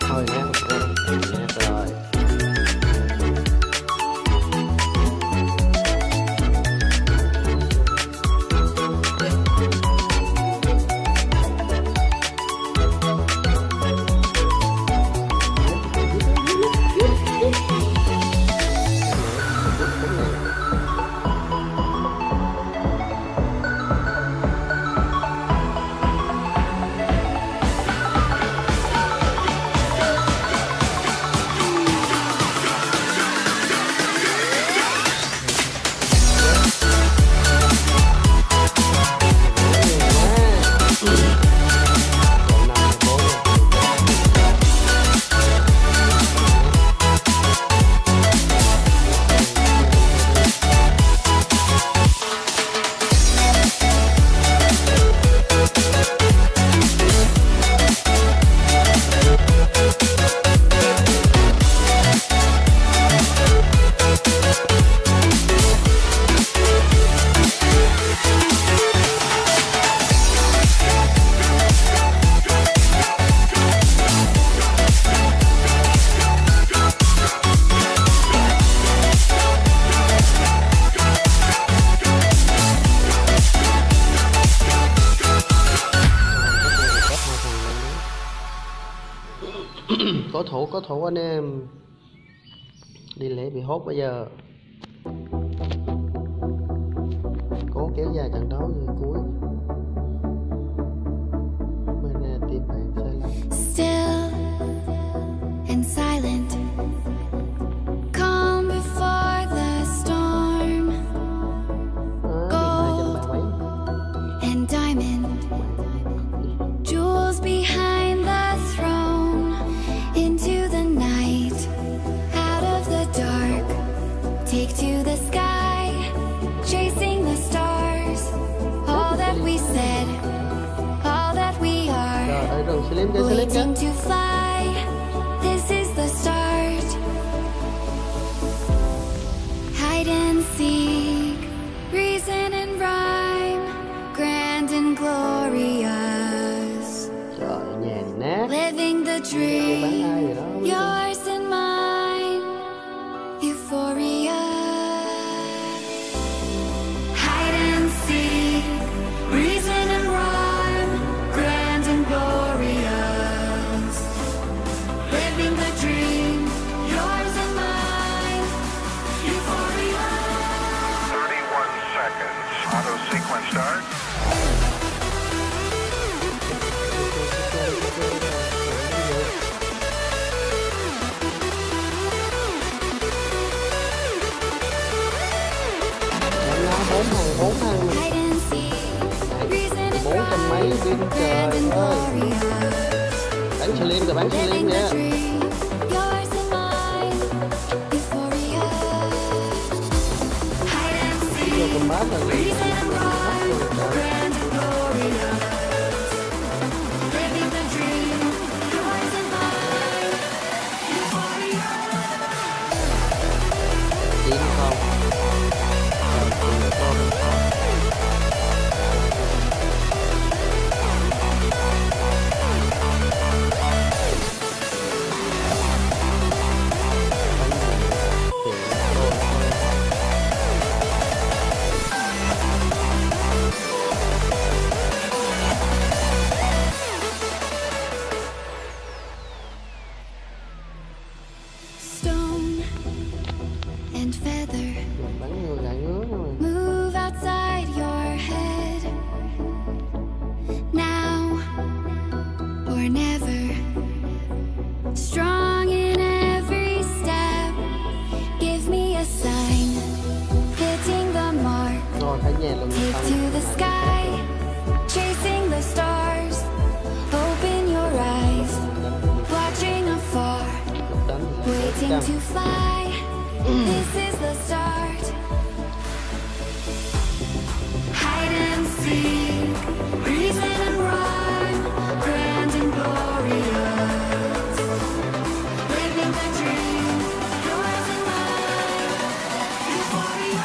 Thôi nhé, em hết rồi. Có thủ anh em đi lễ bị hốt, bây giờ cố kéo dài trận đấu về cuối. Bên này tiếp bạn sẽ là still and silent. Come before the storm. Gold and diamond. Jewels behind. Take to the sky, chasing the stars. All that we said, all that we are, waiting to fly. This is the start. Hide and seek, reason and rhyme, grand and glorious. Living the dream, yours and mine, euphoria. Start. Hide and seek, reason and rhyme, grand and glorious. Living the dream, yours and mine, euphoria. Hide and seek, reason and rhyme. Grand and glorious, living the dream, yours and mine, euphoria. To fly, this is the start. Hide and seek, reason and rhyme, grand and glorious. Living the dream, yours and mine, euphoria.